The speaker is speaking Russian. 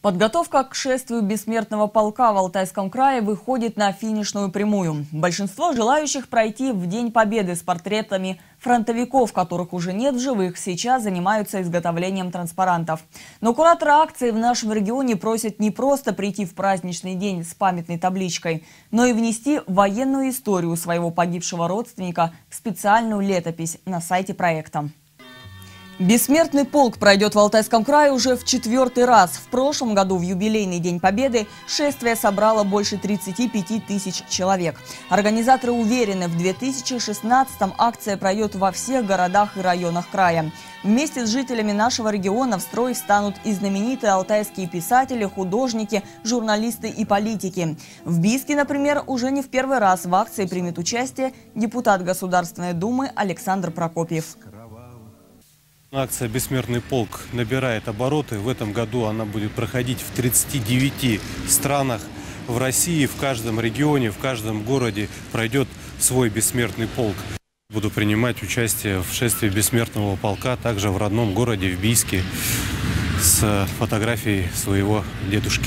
Подготовка к шествию Бессмертного полка в Алтайском крае выходит на финишную прямую. Большинство желающих пройти в День Победы с портретами фронтовиков, которых уже нет в живых, сейчас занимаются изготовлением транспарантов. Но кураторы акции в нашем регионе просят не просто прийти в праздничный день с памятной табличкой, но и внести военную историю своего погибшего родственника в специальную летопись на сайте проекта. Бессмертный полк пройдет в Алтайском крае уже в 4-й раз. В прошлом году в юбилейный День Победы шествие собрало больше 35 тысяч человек. Организаторы уверены, в 2016-м акция пройдет во всех городах и районах края. Вместе с жителями нашего региона в строй встанут и знаменитые алтайские писатели, художники, журналисты и политики. В Бийске, например, уже не в первый раз в акции примет участие депутат Государственной Думы Александр Прокопьев. Акция «Бессмертный полк» набирает обороты. В этом году она будет проходить в 39 странах. В России, в каждом регионе, в каждом городе пройдет свой «Бессмертный полк». Буду принимать участие в шествии «Бессмертного полка» также в родном городе, в Бийске, с фотографией своего дедушки.